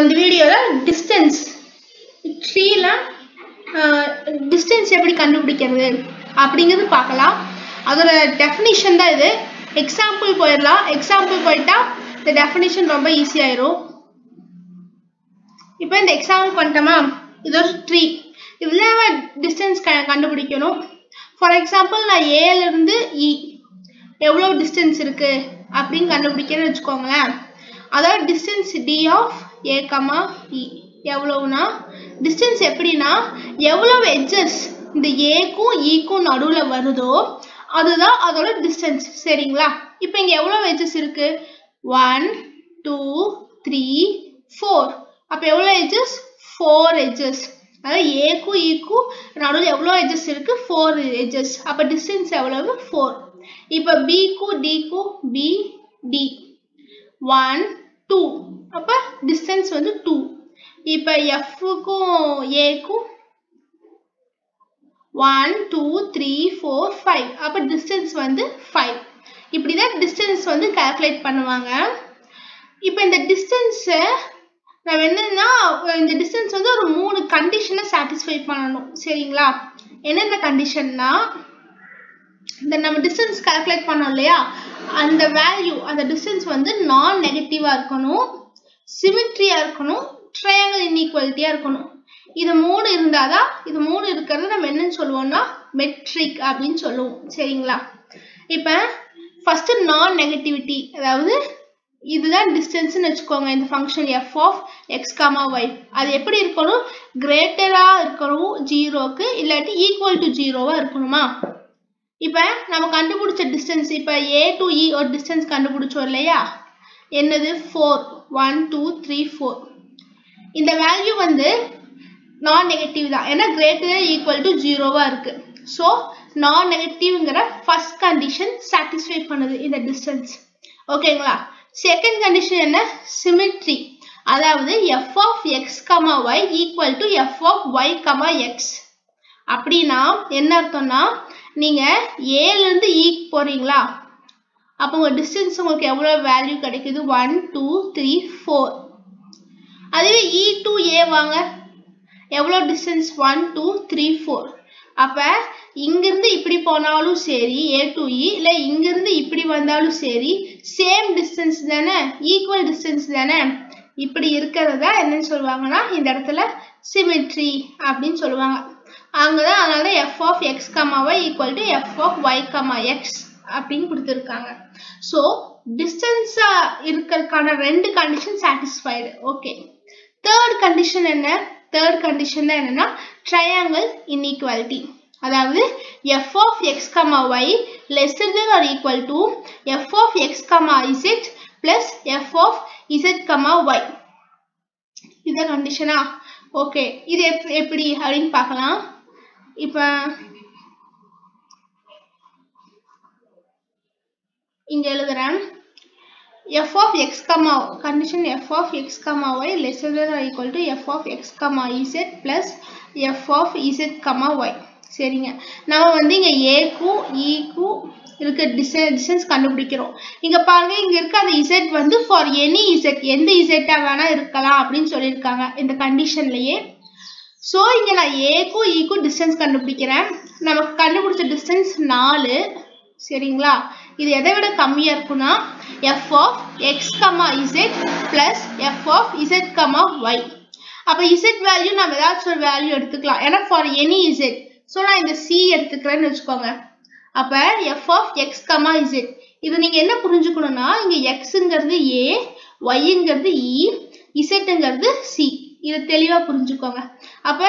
இந்த வீடியோல distance 3ல distance எப்படி கண்டுபிடிக்கிறது அப்படிங்கறது பார்க்கலாம். அதோட டெஃபினிஷன் தான் இது. எக்ஸாம்பிள் போயிரலாம். எக்ஸாம்பிள் போய்ட்டா இந்த டெஃபினிஷன் ரொம்ப ஈஸியா இருக்கும். இப்போ இந்த எக்ஸாம்பிள் பண்ணட்டமா, இது ஒரு ட்ரீ. இதுல டிஸ்டன்ஸ் கண்டுபிடிக்கணும். ஃபார் எக்ஸாம்பிள் நான் ஏல இருந்து இ எவ்வளவு டிஸ்டன்ஸ் இருக்கு அப்படின்னு கண்டுபிடிக்கணும்னு வெச்சுக்கோங்களேன். அதாவது distance d of a, e எவ்வளவுனா, டிஸ்டன்ஸ் எப்படின்னா எவ்வளவு எட்ஜஸ் இந்த a க்கும் e க்கும் நடுவுல வருதோ அதுதான் அதோட டிஸ்டன்ஸ். சரிங்களா? இப்போ இங்க எவ்வளவு எட்ஜஸ் இருக்கு? 1 2 3 4. அப்ப எவ்வளவு எட்ஜஸ்? 4 எட்ஜஸ். அதாவது a க்கு e க்கு நடுவுல எவ்வளவு எட்ஜஸ் இருக்கு? 4 எட்ஜஸ். அப்ப டிஸ்டன்ஸ் எவ்வளவு? 4. இப்ப b க்கு d க்கு b d 1 2. அப்ப டிஸ்டன்ஸ் வந்து 2. இப்ப f க்கு a க்கு 1 2 3 4 5. அப்ப டிஸ்டன்ஸ் வந்து 5. இப்படி தான் டிஸ்டன்ஸ் வந்து கால்குலேட் பண்ணுவாங்க. இப்போ இந்த டிஸ்டன்ஸ் நம்ம என்னன்னா, இந்த டிஸ்டன்ஸ் வந்து ஒரு 3 கண்டிஷனை சாட்டிஸ்ஃபை பண்ணணும். சரிங்களா? என்னென்ன கண்டிஷன்னா, இந்த நம்ம டிஸ்டன்ஸ் கால்குலேட் பண்ணோம் இல்லையா, அந்த வேல்யூ அந்த டிஸ்டன்ஸ் வந்து நான் நெகட்டிவா இருக்கணும், சிமெட்ரியா இருக்கணும், ட்ரையாங்கிள் இன்இக்வாலிட்டியா இருக்கணும். இது 3 இருந்தாதான், இது 3 இருக்கிறது நம்ம என்னன்னு சொல்லுவோம்னா மெட்ரிக் அப்படின்னு சொல்லுவோம். சரிங்களா? இப்போ ஃபர்ஸ்ட் நான் நெகட்டிவிட்டி, அதாவது இதுதான் டிஸ்டன்ஸ்னு வச்சுக்கோங்க. இந்த function f of x comma y அது எப்படி இருக்கணும்? கிரேட்டராக இருக்கணும் ஜீரோக்கு, இல்லாட்டி ஈக்குவல் டு ஜீரோவாக இருக்கணுமா? இப்போ நம்ம கண்டுபிடிச்ச டிஸ்டன்ஸ், இப்போ ஏ டு இ ஒரு டிஸ்டன்ஸ் கண்டுபிடிச்சோம் இல்லையா, என்னது 4 1 2 3 4. இந்த வேல்யூ வந்து நான் நெகட்டிவ் தான், ஏன்னா கிரேட்டர் ஈக்குவல் டு ஜீரோவாக இருக்கு. ஸோ நான் நெகட்டிவ்ங்கிற ஃபர்ஸ்ட் கண்டிஷன் சாட்டிஸ்ஃபை பண்ணுது இந்த டிஸ்டன்ஸ். ஓகேங்களா? செகண்ட் கண்டிஷன் என்ன? சிமெட்ரி. அதாவது f of x, y equal to f of y, x. அப்படின்னா என்ன அர்த்தம்னா, நீங்க ஏல இருந்து e போறீங்களா, அப்போ உங்க டிஸ்டன்ஸ் உங்களுக்கு எவ்வளவு வேல்யூ கிடைக்குது? 1 2 3 4. அதுவே e to a வாங்க, எவ்வளவு டிஸ்டன்ஸ்? 1 2 3 4. அப்ப இங்கிருந்து இப்படி போனாலும் சரி ஏ டு இ, இல்லை இங்கிருந்து இப்படி வந்தாலும் சரி, சேம் டிஸ்டன்ஸ் தானே, ஈக்குவல் டிஸ்டன்ஸ் தானே. இப்படி இருக்கிறத என்னன்னு சொல்லுவாங்கன்னா இந்த இடத்துல சிமெட்ரி அப்படின்னு சொல்லுவாங்க. அங்கதான் அதனால எஃப் ஆஃப் எக்ஸ் கமாவை equal to f of y comma x அப்படின்னு கொடுத்துருக்காங்க. ஸோ டிஸ்டன்ஸா இருக்கிறதுக்கான 2 condition satisfied. Okay, third condition என்ன? தேர்ட் கண்டிஷன் தான் என்னன்னா ட்ரையாங்கிள் இன்இக்வாலிட்டி. அதாவது f of x comma y lesser than or equal to f of x comma z plus f of z comma y. இத கண்டிஷனா? Okay, இது எப்படி அப்படின்னு பார்க்கலாம். இப்போ இங்க எழுதுறேன் f of x, condition f of x, y less than or equal to f of x, z plus f of z, y. சரிங்க, நம்ம வந்து இங்க a க்கு e க்கு இருக்க டிஸ்டன்ஸ் கண்டுபிடிக்கிறோம். இங்க பாருங்க, இங்க இருக்க அந்த z வந்து for any z, எந்த z ஆ வேணா இருக்கலாம் அப்படின்னு சொல்லியிருக்காங்க இந்த கண்டிஷன்லயே. ஸோ இங்க நான் a க்கு e க்கு டிஸ்டன்ஸ் கண்டுபிடிக்கிறேன். நமக்கு கண்டுபிடிச்ச டிஸ்டன்ஸ் 4. சரிங்களா? இது எதை விட கம்மியா இருக்குன்னா f of x, z plus f of z, y. அப்ப z வேல்யூ நம்ம ஏதாச்சும் ஒரு வேல்யூ எடுத்துக்கலாம், ஏன்னா for any z. ஸோ நான் இந்த c எடுத்துக்கிறேன்னு வச்சுக்கோங்க. அப்ப f of x, z இது நீங்க என்ன புரிஞ்சுக்கணும்னா, இங்க xங்கிறது a, yங்கிறது e, zங்கிறது c. இதை தெளிவா புரிஞ்சுக்கோங்க. அப்ப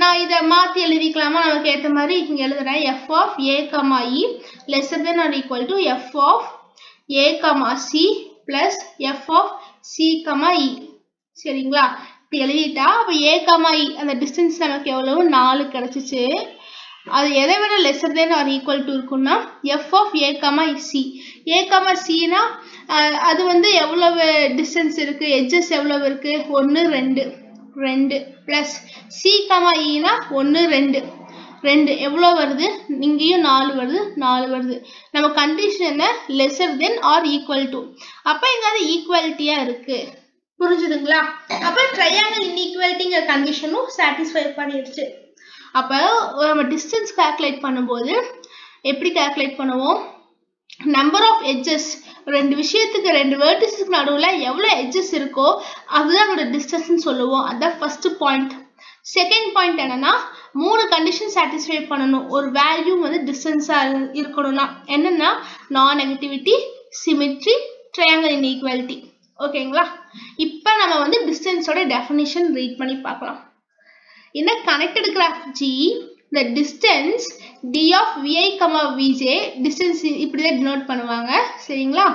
நான் இதை மாத்தி எழுதிக்கலாமா? நமக்கு ஏற்ற மாதிரி இங்க எழுதுறேன் f of a, e less than or equal to f of a, c plus f of c, e. சரிங்களா? இப்படி எழுதிட்டா அப்ப a, e அந்த டிஸ்டன்ஸ் நமக்கு எவ்வளவு? 4 கிடைச்சிச்சு. அது எதை விட lesser than or equal to இருக்குன்னா f of a comma c. A comma சினா அது வந்து எவ்வளவு டிஸ்டன்ஸ் இருக்கு, எட்ஜஸ் எவ்வளவு இருக்கு? 1 2 2 பிளஸ் சி கமா ஈனா 1 2 2. எவ்வளோ வருது? இங்கேயும் 4 வருது, 4 வருது. நம்ம கண்டிஷன் என்ன? Lesser than or equal to. அப்போ இங்கே அது ஈக்குவாலிட்டியாக இருக்கு. புரிஞ்சுதுங்களா? அப்ப triangle inequality condition satisfy பண்ணிடுச்சு. அப்ப நம்ம distance calculate பண்ணும்போது எப்படி calculate பண்ணுவோம்? Number of edges ரெண்டு விஷயத்துக்கு ரெண்டு vertices நடுவுல எவ்வளவு edges இருக்கோ அதுதான் நம்ம distance ன்னு சொல்லுவோம். அத first point. Second point என்னன்னா மூணு கண்டிஷன் satisfy பண்ணனும். ஒரு value வந்து distance ஆ இருக்கணும்னா என்னன்னா non-negativity, symmetry, triangle inequality. ஓகேங்களா? இப்போ நம்ம வந்து distance ஓட definition read பண்ணி பார்க்கலாம். In a connected graph G, the distance d of vi, vj distance இப்படி தான் denote பண்ணுவாங்க. சரிங்களா?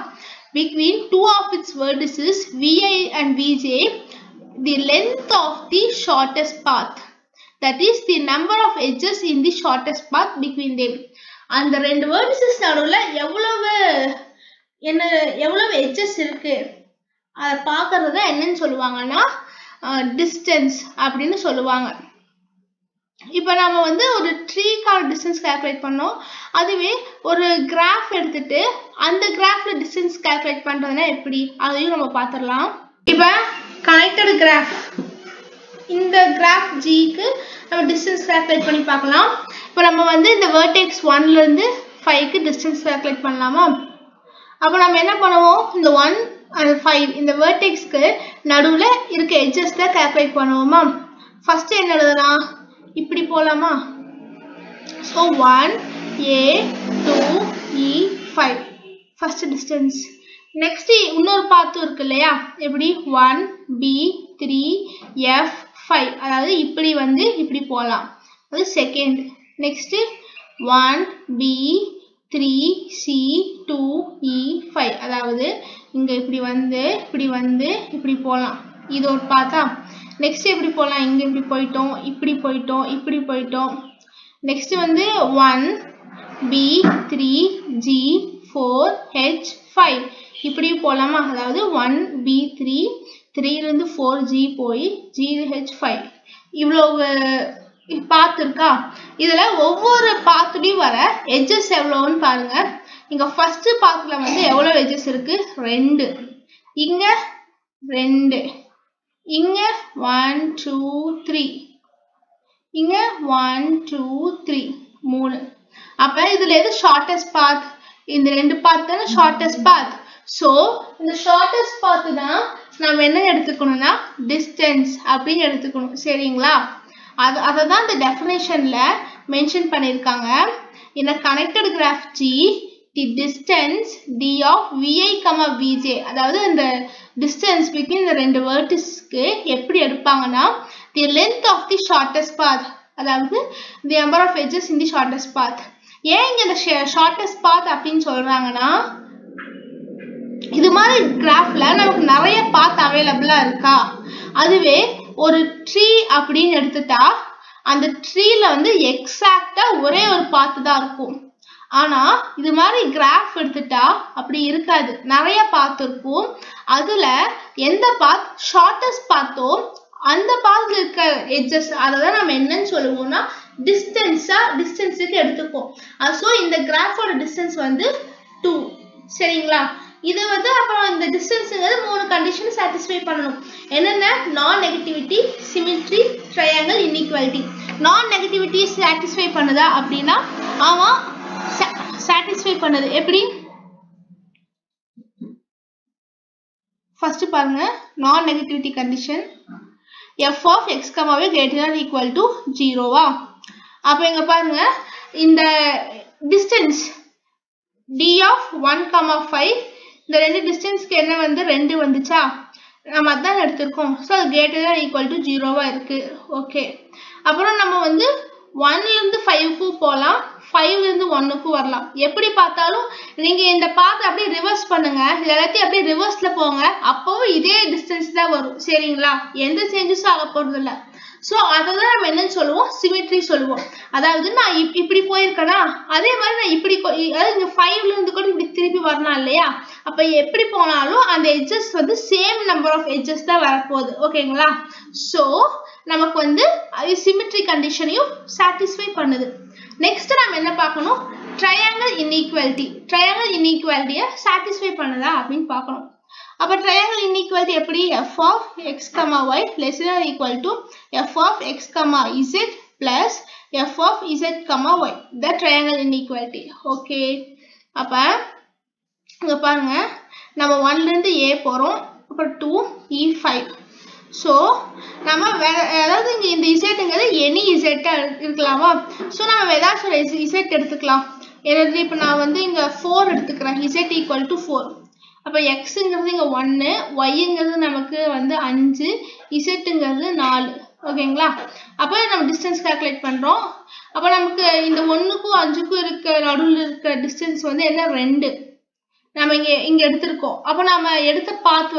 Between two of its vertices vi and vj, the length of the shortest path, that is the number of edges in the shortest path between them. அந்த ரெண்டு vertices நடுவுல எவ்வளவு edges இருக்கு அத பார்க்கிறது என்னன்னு சொல்லுவாங்கன்னா distance அப்படினு சொல்லுவாங்க. இப்போ நாம வந்து ஒரு tree கார distance calculate பண்ணோம். அதுவே ஒரு graph எடுத்துட்டு அந்த graphல distance calculate பண்றதுனா எப்படி அதையும் நம்ம பாத்துறலாம். இப்போ connected graph இந்த graph G க்கு நம்ம distance calculate பண்ணி பார்க்கலாம். இப்போ நம்ம வந்து இந்த vertex 1 ல இருந்து 5 க்கு distance calculate பண்ணலாமா? அப்ப நாம என்ன பண்ணுவோம்? இந்த 1 and 5 in the vertex ku naduvula irukka edges la calculate pannuvom. First en eludana ipdi polama. So 1 a 2 e 5 first distance. Next innoru path irukku illaya epdi 1 b 3 f 5 adhaadu ipdi vandu ipdi polam adu second. Next 1 b 3 c 2 e 5 அதாவது இங்க இப்படி போலாம். இது ஒரு பாத்தா. Next எப்படி போலாம்? இங்க இப்படி போய்ட்டோம், இப்படி போய்ட்டோம், இப்படி போய்ட்டோம். நெக்ஸ்ட் வந்து 1 b 3 g 4 h 5 இப்படி போலாமா? அதாவது 1 b 3 3 ல இருந்து 4g போய் g h 5 இவ்வளவு பாத் இருக்கா? இதுல ஒவ்வொரு பாத்லி வர edges எவ்வளவுன்னு பாருங்க. இங்க first பாத்ல வந்து எவ்வளவு edges இருக்கு? 2. இங்க 2. இங்க 1 2 3. இங்க 1 2 3 3. அப்ப இதுல எது shortest path? இந்த ரெண்டு பாத் தான shortest path. So இந்த shortest path தான் நாம என்ன எடுத்துக்கணும்னா distance அப்படி எடுத்துக்கணும். சரிங்களா? அததான் இந்த டெஃபினேஷன்ல மென்ஷன் பண்ணிருக்காங்க. In a connected graph G, the distance d of vi, vj அதாவது இந்த distance between the ரெண்டு vertices க்கு எப்படி எடுப்பாங்கன்னா the length of the shortest path அதாவது the number of edges in the shortest path. ஏன் இங்க இந்த shortest path அப்படினு சொல்றாங்கன்னா இது மாதிரி கிராஃப்ல நமக்கு நிறைய path அவேலபிளா இருக்கா? அதுவே ஒரு tree அப்படினு எடுத்துட்டா அந்த ட்ரீல வந்து எக்ஸாக்ட்டா ஒரே ஒரு பாத் தான் இருக்கும். ஆனா இது மாதிரி கிராஃப் எடுத்துட்டா அப்படி இருக்காது, நிறைய பாத் இருக்கும். அதுல எந்த பாத் ஷார்ட்டஸ்ட் பாத்தோ அந்த பாத்ல இருக்க எட்ஜஸ் அததான் நாம என்னன்னு சொல்லுவோம்னா டிஸ்டன்ஸுக்கு எடுத்துப்போம். சோ இந்த கிராஃபோட டிஸ்டன்ஸ் வந்து 2. சரிங்களா? இது வந்து அப்ப இந்த டிஸ்டன்ஸ்ங்கிறது மூணு கண்டிஷன் satisfy பண்ணனும். என்னன்னா non negativity, symmetry, triangle, inequality. Non negativity satisfy பண்ணுதா அப்படினா ஆமா satisfy பண்ணுது. எப்படி? ஃபர்ஸ்ட் பாருங்க non negativity condition f of x, y > 0 வா? அப்ப இங்க பாருங்க இந்த distance d of 1, 5 இந்த ரெண்டு டிஸ்டன்ஸ்க்கு என்ன வந்து 2 வந்துச்சா? நம்ம அதான் எடுத்துறோம். சோ >0 வா இருக்கு. ஓகே. அப்புறம் நம்ம வந்து 1 ல இருந்து 5 க்கு போலாம், 5 ல இருந்து 1 க்கு வரலாம். எப்படி பார்த்தாலும் நீங்க இந்த பாத் அப்படியே ரிவர்ஸ் பண்ணுங்க. இதெல்லாம் அப்படியே ரிவர்ஸ்ல போங்க. அப்பவே இதே டிஸ்டன்ஸ் தான் வரும். சரிங்களா? எந்த சேஞ்சஸும் ஆக போறது இல்ல. சோ அததான் நம்ம என்ன சொல்லுவோம்? சிமெட்ரி சொல்லுவோம். அதாவது நான் இப்படி போயிருக்கனா அதே மாதிரி நான் இப்படி இங்க 5 ல இருந்து கூட இப்படி திருப்பி வரணும் இல்லையா? அப்ப எப்படி போனாலும் அந்த எட்ஜஸ் வந்து சேம் நம்பர் ஆஃப் எட்ஜஸ் தான் வரப்போகுது. ஓகேங்களா? சோ நமக்கு வந்து சிமெட்ரி கண்டிஷனையும் satisfy பண்ணுது. நெக்ஸ்ட் நாம என்ன பார்க்கணும்? Triangle inequality. ட்ரையாங்கிள் இன்இக்வாலிட்டியை satisfy பண்ணுதா அப்படினு பார்க்கணும். Now, triangle inequality f of x, y less than or equal to f of x, z plus f of z, y. The triangle inequality. Okay. Now, we have 1 to A, 2, E5. So, we have any Z. So, we have Z. We have 4. Z equal to 4. அப்ப x ங்கிறது 1, y ங்கிறது நமக்கு 5, z ங்கிறது 4. ஓகேங்களா? அப்ப நம்ம distance calculate பண்றோம். அப்ப நமக்கு இந்த 1 க்கு 5 க்கு இருக்க நடுவுல இருக்க டிஸ்டன்ஸ் என்ன 2. நாம இங்க எடுத்துறோம். அப்ப நாம எடுத்த பாத்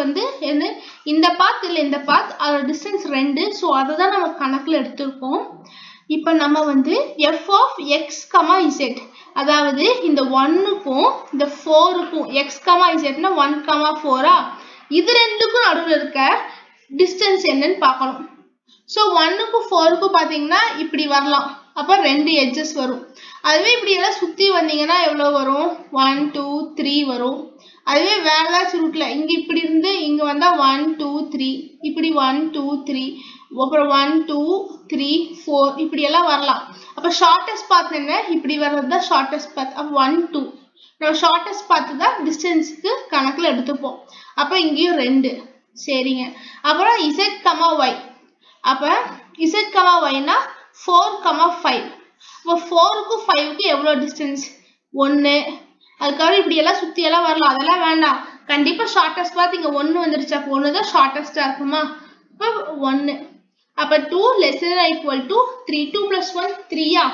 என்ன இந்த பாத் இல்ல இந்த பாத் அதோட டிஸ்டன்ஸ் 2. சோ அத தான் நம்ம கணக்குல எடுத்துறோம். இப்ப நம்ம f of x, z அதாவது இந்த 1 க்கும் இந்த 4 க்கும் x, z னா 1, 4 ஆ இது ரெண்டுக்கும் நடுவுல இருக்க டிஸ்டன்ஸ் என்னன்னு பார்க்கணும். சோ 1 க்கு 4 க்கு பாத்தீங்கன்னா இப்படி வரலாம். அப்ப ரெண்டு எட்ஜஸ் வரும். அதுவே இப்படி எல்லாம் சுத்தி வந்தீங்கன்னா எவ்வளவு வரும்? 1 2 3 வரும். அதுவே வேற ஏதாவது ரூட்ல இங்க இப்படி இருந்து இங்க வந்தா 1 2 3 இப்படி 1 2 3 அப்புறம் 1 2 3 4 இப்படி எல்லாம் வரலாம். அப்ப ஷார்ட்டஸ்ட் பாத் என்ன? இப்படி வரது தான் ஷார்ட்டஸ்ட் பாத். அப்ப 1 2 நம்ம ஷார்ட்டஸ்ட் பாத் தான் டிஸ்டன்ஸ்க்கு கணக்குல எடுத்துப்போம். அப்ப இங்கேயும் 2. சரிங்க. அப்புறம் z, y. அப்ப z, y னா 4, 5. அப்ப 4 க்கு 5 க்கு எவ்வளவு டிஸ்டன்ஸ்? 1. அதுக்கப்புறம் இப்படி எல்லாம் சுத்தி எல்லாம் வரலாம். அதெல்லாம் வேண்டாம். கண்டிப்பா ஷார்ட்டஸ்ட் பாத் இங்க 1 வந்துருச்சு. அப்ப 1 தான் ஷார்ட்டஸ்டா இருக்குமா? அப்ப 1. அப்ப 2 less than or equal to 3. 2 plus 1 3 ஆ.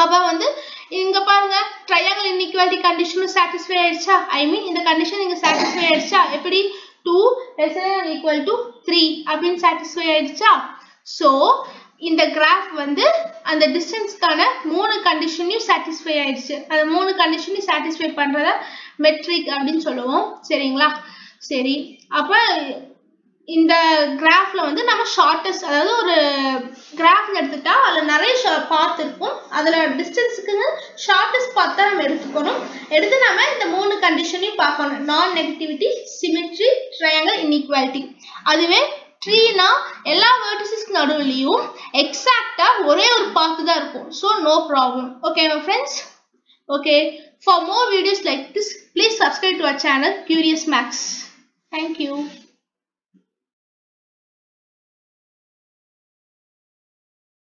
அப்ப இங்க பாருங்க triangle inequality condition satisfy ஆயிடுச்சா? I mean இந்த condition இங்க satisfy ஆயிடுச்சா? எப்படி 2 less than or equal to 3 அப்படி satisfy ஆயிடுச்சா? சோ இந்த graph அந்த distance கான 3 conditionயும் satisfy ஆயிடுச்சு. அந்த 3 conditionயும் satisfy பண்றத metric அப்படினு சொல்லுவோம். சரிங்களா? சரி. அப்ப in the graph la nama shortest adhaadu or graph la eduthta adha nariya path irukum adha distance ku shortest path ah nama eduthukonu eduthu nama indha moonu condition ni paakanum non negativity symmetry triangle inequality aduve tree na ella vertices ku naduvliyum exact ah ore or path da irukum so no problem. Okay my friends. Okay, for more videos like this please subscribe to our channel Curious Maths. Thank you.